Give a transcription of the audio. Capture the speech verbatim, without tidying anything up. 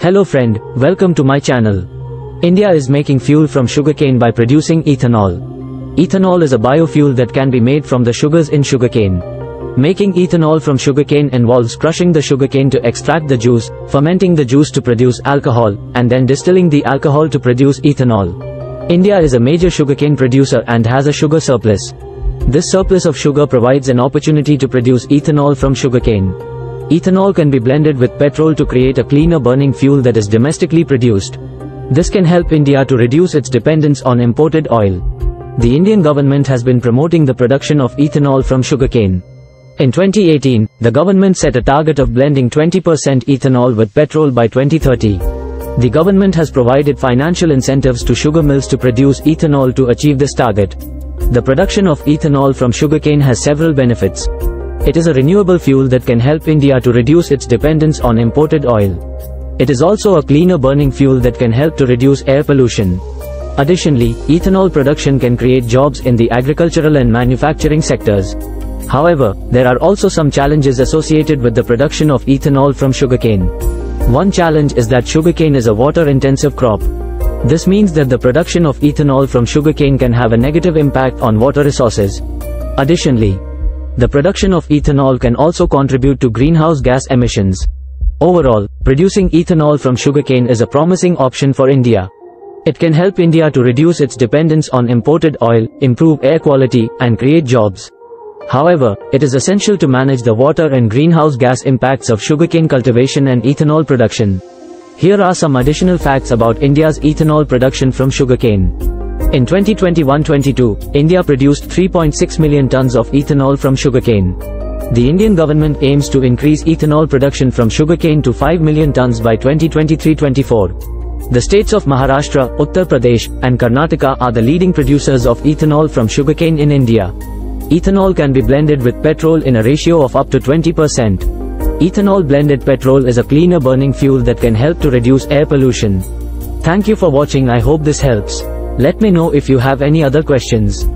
Hello friend, welcome to my channel. India is making fuel from sugarcane by producing ethanol. Ethanol is a biofuel that can be made from the sugars in sugarcane. Making ethanol from sugarcane involves crushing the sugarcane to extract the juice, fermenting the juice to produce alcohol, and then distilling the alcohol to produce ethanol. India is a major sugarcane producer and has a sugar surplus. This surplus of sugar provides an opportunity to produce ethanol from sugarcane. Ethanol can be blended with petrol to create a cleaner burning fuel that is domestically produced. This can help India to reduce its dependence on imported oil. The Indian government has been promoting the production of ethanol from sugarcane. In twenty eighteen, the government set a target of blending twenty percent ethanol with petrol by twenty thirty. The government has provided financial incentives to sugar mills to produce ethanol to achieve this target. The production of ethanol from sugarcane has several benefits. It is a renewable fuel that can help India to reduce its dependence on imported oil. It is also a cleaner burning fuel that can help to reduce air pollution. Additionally, ethanol production can create jobs in the agricultural and manufacturing sectors. However, there are also some challenges associated with the production of ethanol from sugarcane. One challenge is that sugarcane is a water-intensive crop. This means that the production of ethanol from sugarcane can have a negative impact on water resources. Additionally, the production of ethanol can also contribute to greenhouse gas emissions. Overall, producing ethanol from sugarcane is a promising option for India. It can help India to reduce its dependence on imported oil, improve air quality, and create jobs. However, it is essential to manage the water and greenhouse gas impacts of sugarcane cultivation and ethanol production. Here are some additional facts about India's ethanol production from sugarcane. In twenty twenty-one twenty-two, India produced three point six million tons of ethanol from sugarcane. The Indian government aims to increase ethanol production from sugarcane to five million tons by twenty twenty-three twenty-four. The states of Maharashtra, Uttar Pradesh, and Karnataka are the leading producers of ethanol from sugarcane in India. Ethanol can be blended with petrol in a ratio of up to twenty percent. Ethanol blended petrol is a cleaner burning fuel that can help to reduce air pollution. Thank you for watching. I hope this helps. Let me know if you have any other questions.